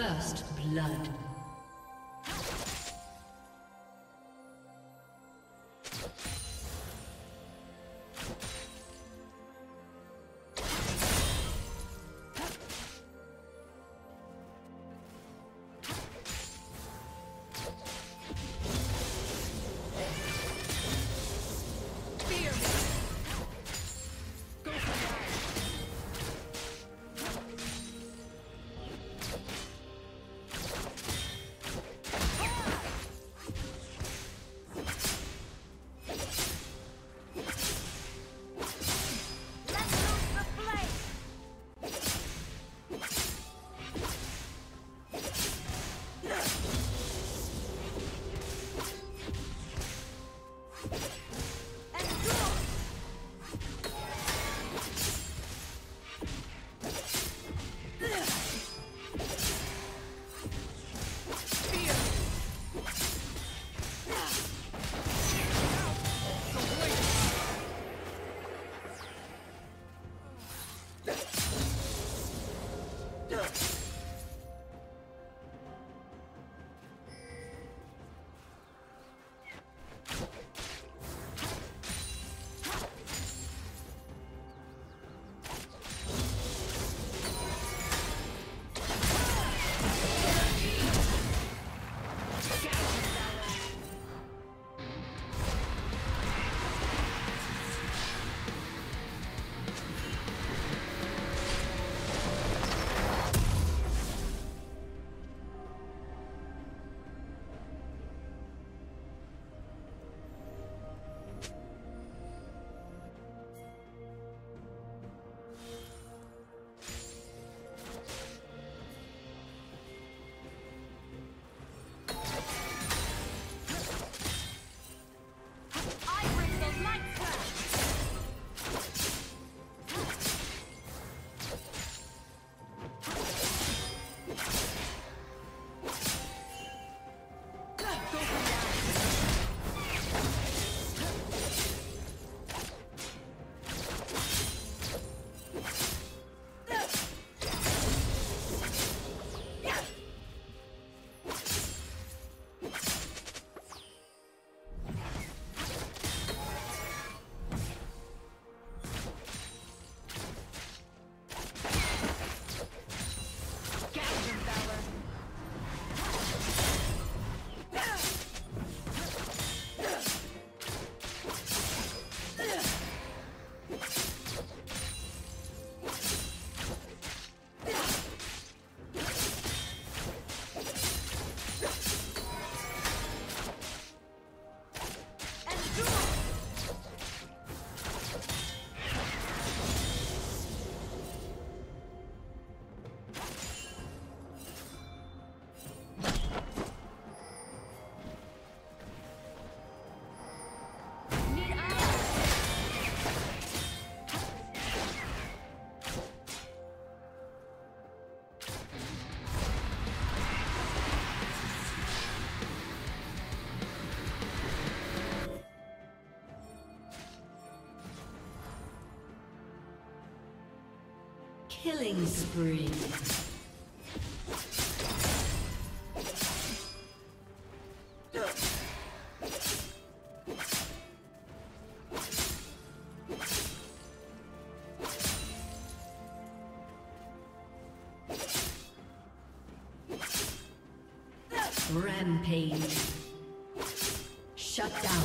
First blood. Killing spree. Rampage. Shut down.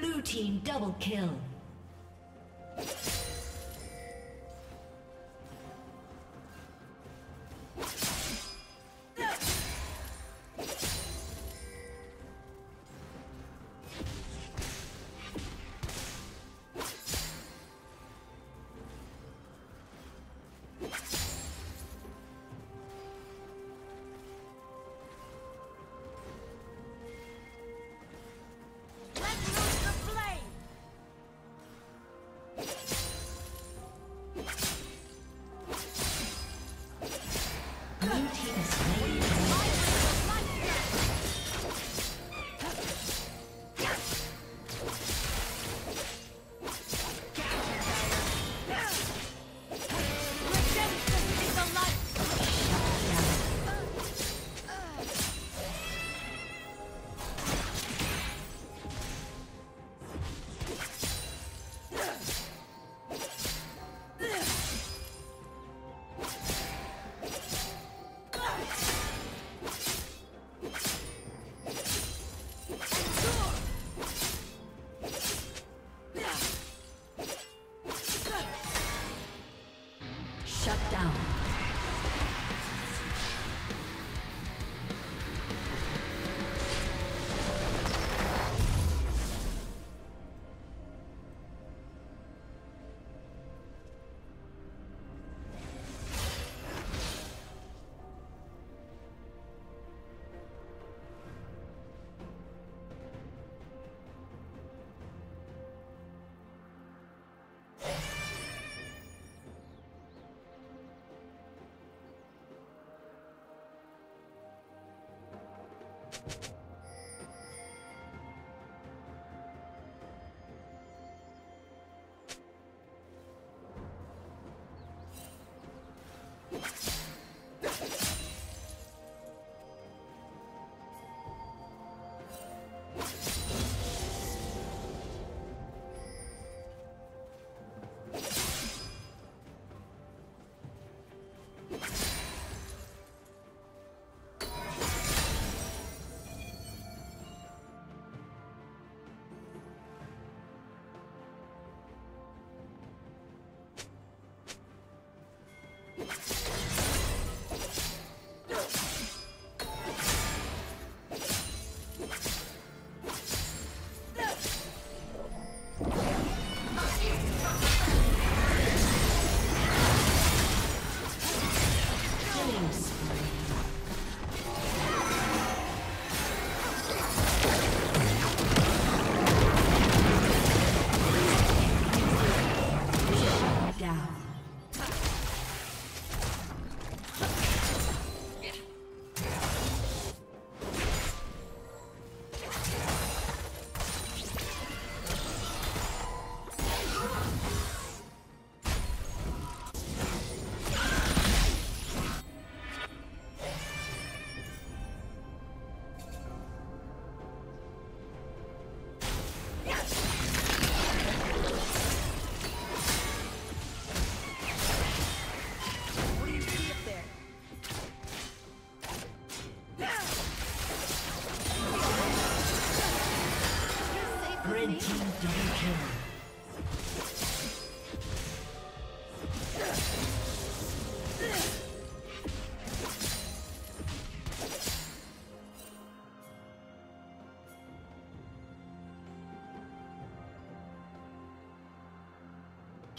Blue team double kill.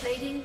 plating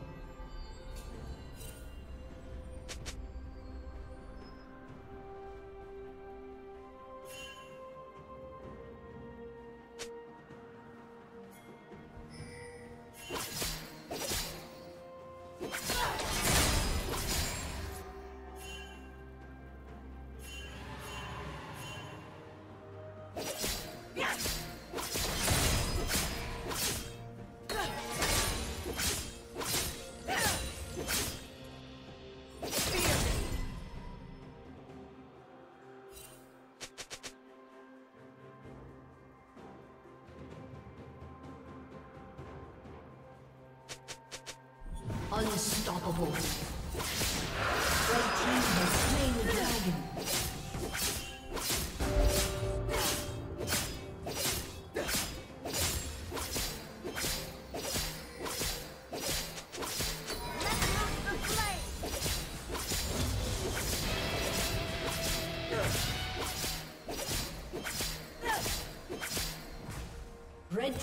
Unstoppable. Red team has slain the dragon. Red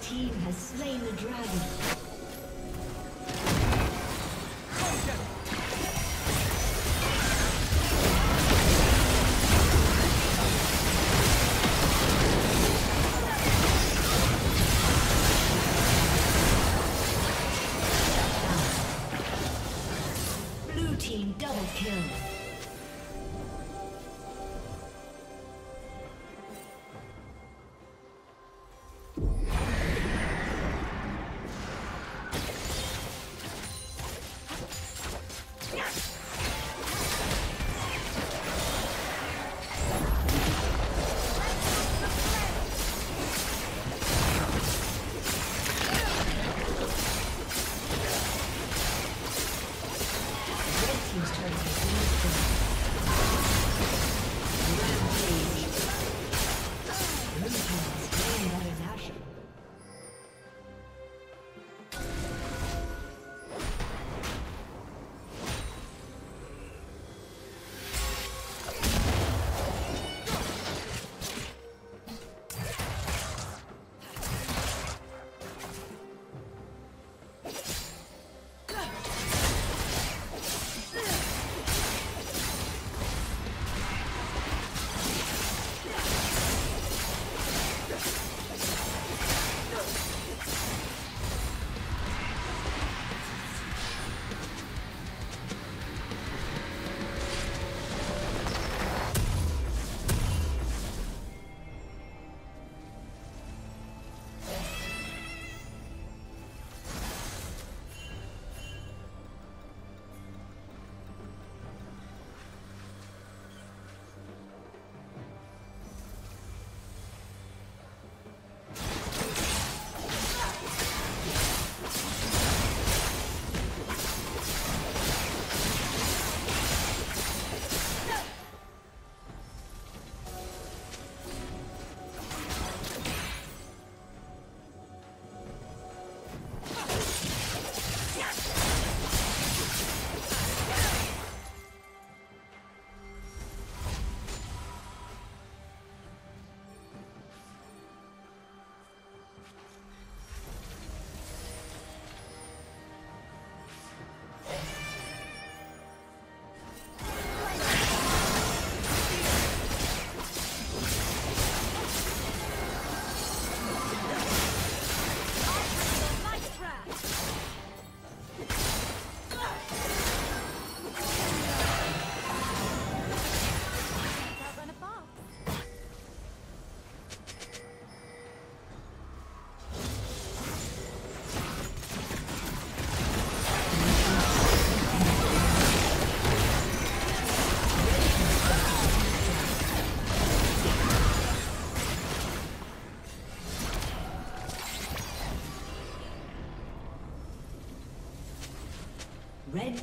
Red team has slain the dragon. Red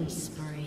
killing spree.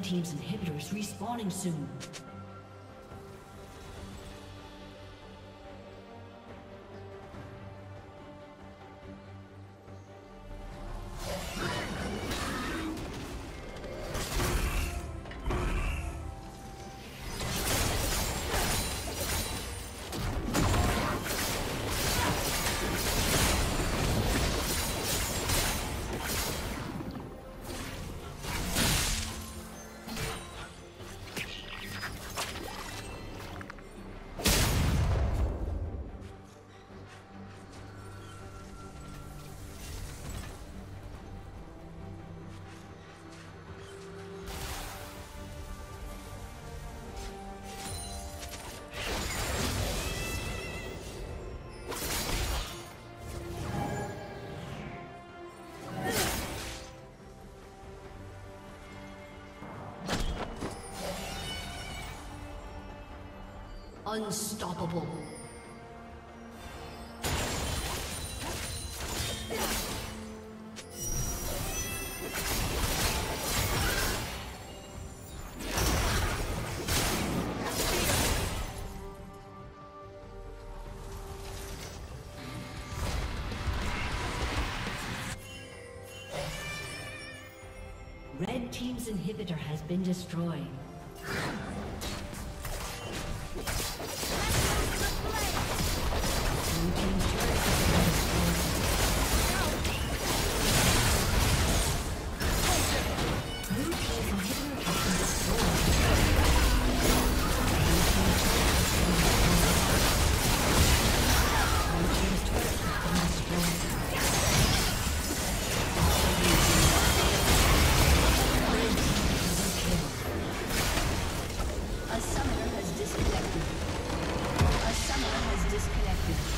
Team's inhibitor is respawning soon. Unstoppable. Red team's inhibitor has been destroyed. A summoner has disconnected.